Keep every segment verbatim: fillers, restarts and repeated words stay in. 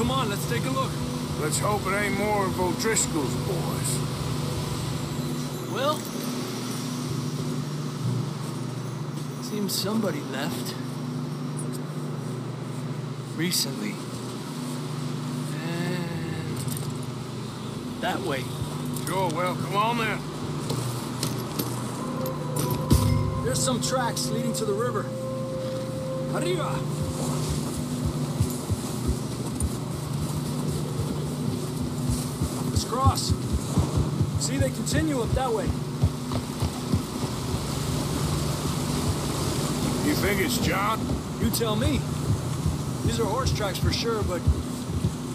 Come on, let's take a look. Let's hope it ain't more of O'Driscoll's boys. Well, seems somebody left. Recently. And that way. Sure, well, come on then. There's some tracks leading to the river. Arriba! Let's cross. See, they continue up that way. You think it's John? You tell me. These are horse tracks for sure, but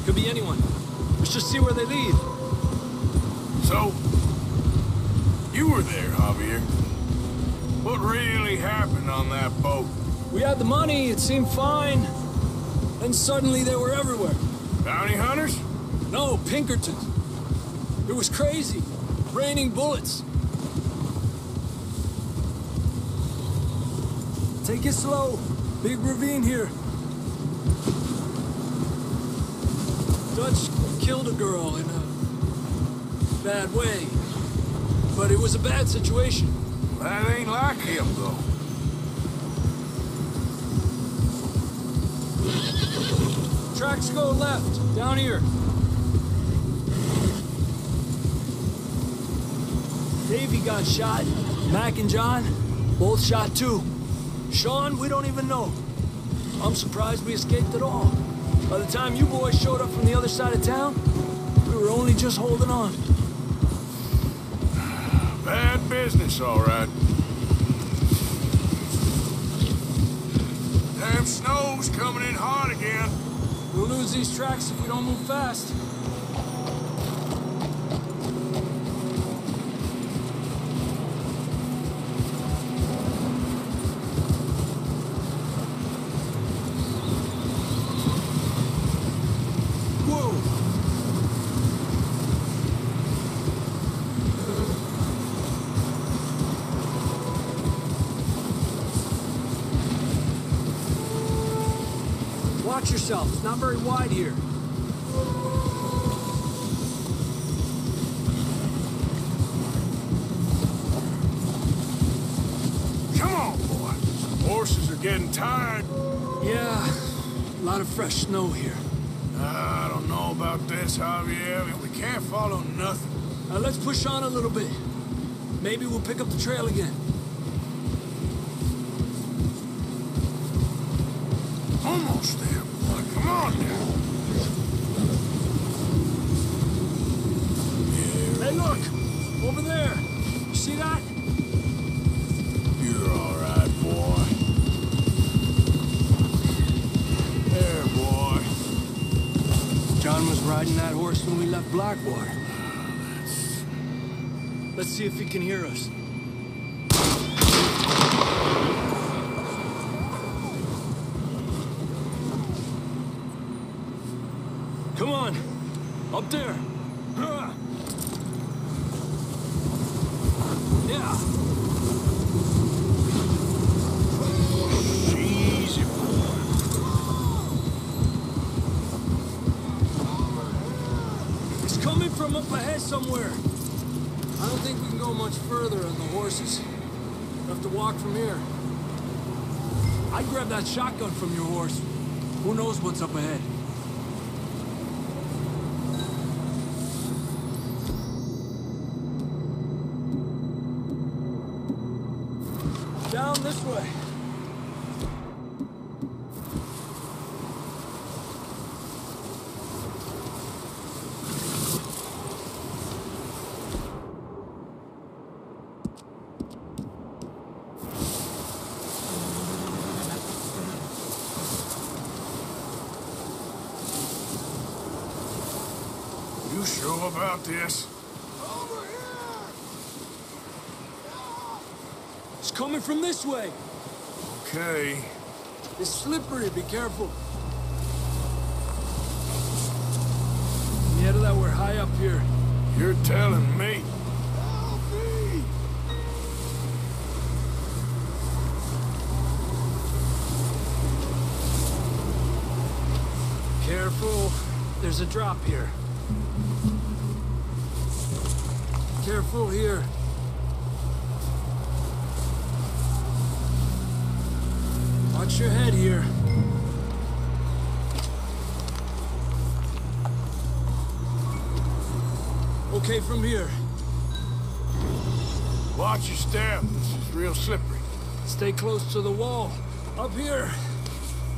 could be anyone. Let's just see where they lead. So, you were there, Javier. What really happened on that boat? We had the money, it seemed fine. Then suddenly they were everywhere. Bounty hunters? No, Pinkertons. It was crazy. Raining bullets. Take it slow. Big ravine here. Dutch killed a girl in a bad way, but it was a bad situation. That ain't like him, though. Tracks go left, down here. Davey got shot. Mac and John, both shot too. Sean, we don't even know. I'm surprised we escaped at all. By the time you boys showed up from the other side of town, we were only just holding on. Bad business, all right. Damn snow's coming in hard again. We'll lose these tracks if we don't move fast. Watch yourself, it's not very wide here. Come on, boy. Horses are getting tired. Yeah, a lot of fresh snow here. I don't know about this, Javier. I mean, we can't follow nothing. Now, let's push on a little bit. Maybe we'll pick up the trail again. Almost there. Come on now. Hey, look! Over there! You see that? You're all right, boy. There, boy. John was riding that horse when we left Blackwater. Oh, that's... Let's see if he can hear us. Come on, up there. Yeah. Easy, boy. It's coming from up ahead somewhere. I don't think we can go much further on the horses. We'll have to walk from here. I'd grab that shotgun from your horse. Who knows what's up ahead? Down this way. You sure about this? Coming from this way. Okay. It's slippery, be careful. Yeah, that we're high up here. You're telling me. Help me! Careful. There's a drop here. Careful here. Watch your head here. Okay from here. Watch your step. This is real slippery. Stay close to the wall. Up here.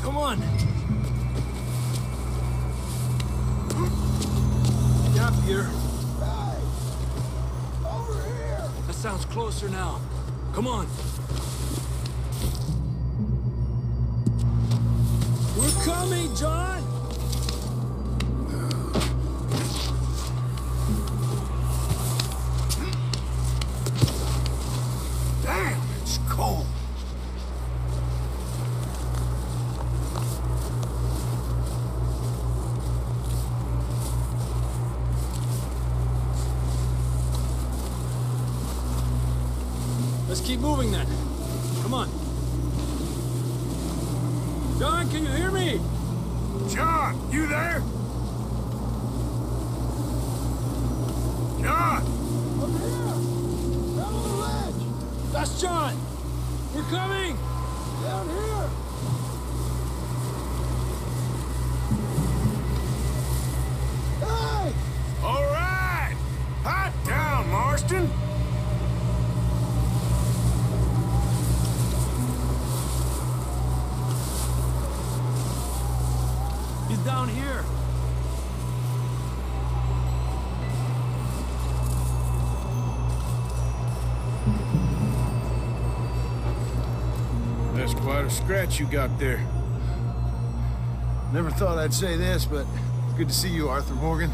Come on. And up here. Hey! Over here! That sounds closer now. Come on. We're coming, John! Keep moving then. Come on. John, can you hear me? John, you there? John! Over here! Down on the ledge! That's John! We're coming! Down here! Hey! All right! Hot down, Marston! Down here. That's quite a scratch you got there. Never thought I'd say this, but it's good to see you, Arthur Morgan.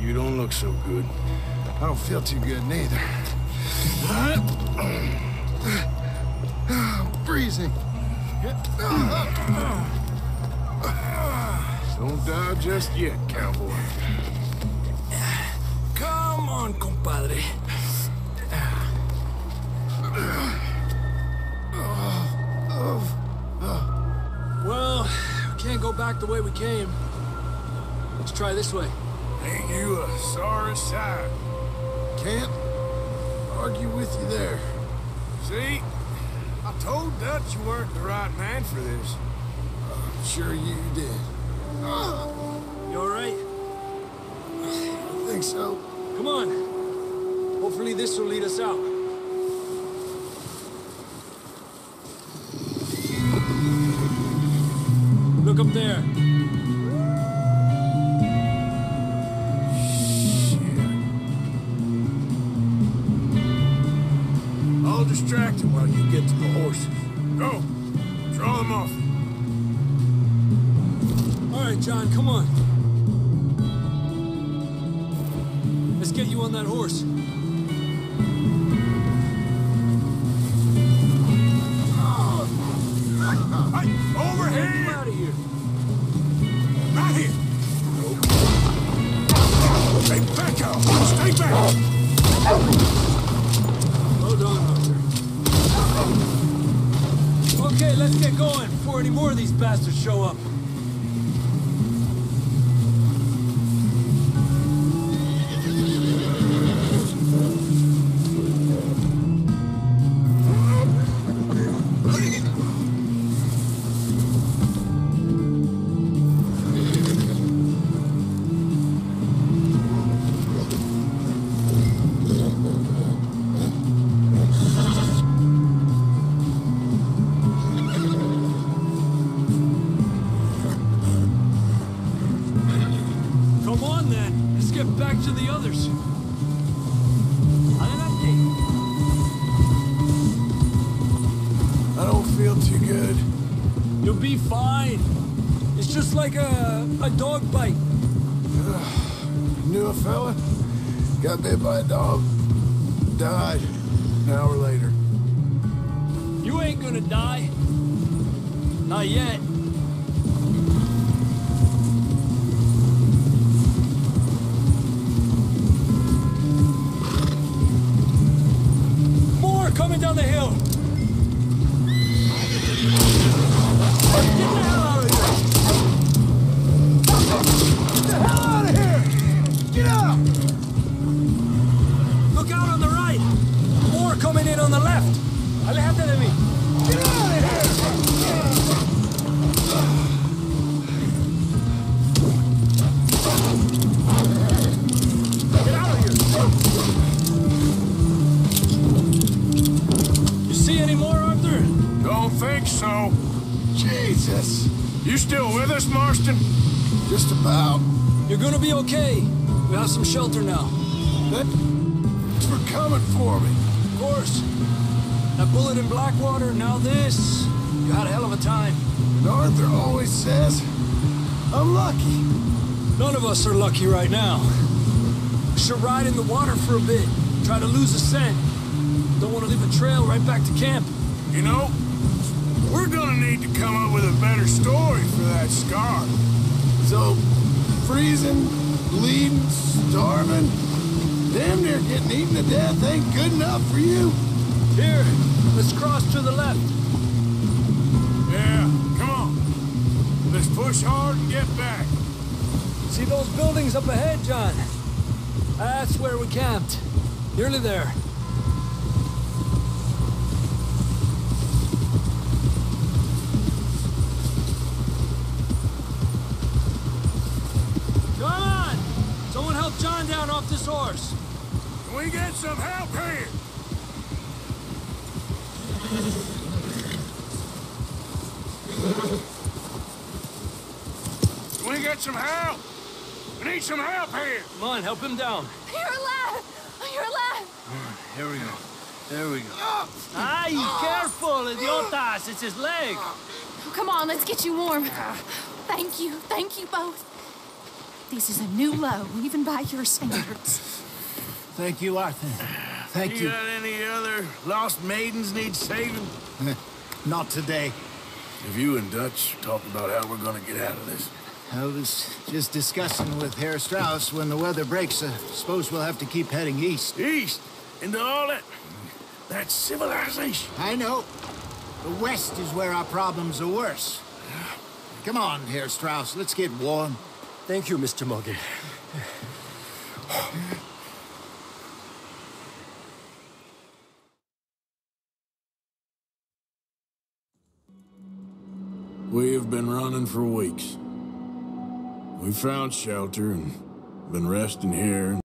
You don't look so good. I don't feel too good, neither. I'm freezing. Don't die just yet, cowboy. Come on, compadre. Well, we can't go back the way we came. Let's try this way. Ain't you a sorry sight? Can't argue with you there. See? I told Dutch you weren't the right man for this. I'm sure you did. Uh, you all right? I don't think so. Come on. Hopefully this will lead us out. Look up there. Distracted while you get to the horses. Go! Draw them off. All right, John, come on. Let's get you on that horse. Over here! Get him out of here. Right here! Nope. Stay back out! Stay back! Hold on. Okay, let's get going before any more of these bastards show up. Got bit by a dog. Died an hour later. You ain't gonna die. Not yet. More coming down the hill. ¡Aléjate de mí! Get out of here! You see any more, Arthur? Don't think so. Jesus! You still with us, Marston? Just about. You're gonna be okay. We have some shelter now. Thanks for coming for me. Of course. That bullet in Blackwater, now this. You had a hell of a time. And Arthur always says, I'm lucky. None of us are lucky right now. We should ride in the water for a bit. Try to lose a scent. Don't want to leave a trail right back to camp. You know, we're gonna need to come up with a better story for that scar. So, freezing, bleeding, starving, damn near getting eaten to death ain't good enough for you. Here, let's cross to the left. Yeah, come on. Let's push hard and get back. See those buildings up ahead, John? That's where we camped. Nearly there. John down off this horse. Can we get some help here? Can we get some help? We need some help here. Come on, help him down. You're alive. You're alive. All right, here we go. There we go. Aye, careful, idiotas. It's his leg. Oh, come on, let's get you warm. Thank you. Thank you both. This is a new low, even by your standards. Thank you, Arthur. Thank you. You got any other lost maidens need saving? Not today. If you and Dutch talk about how we're gonna get out of this. I was just discussing with Herr Strauss when the weather breaks. I suppose we'll have to keep heading east. East? Into all that... that civilization? I know. The west is where our problems are worse. Come on, Herr Strauss, let's get warm. Thank you, Mister Morgan. We have been running for weeks. We found shelter and been resting here.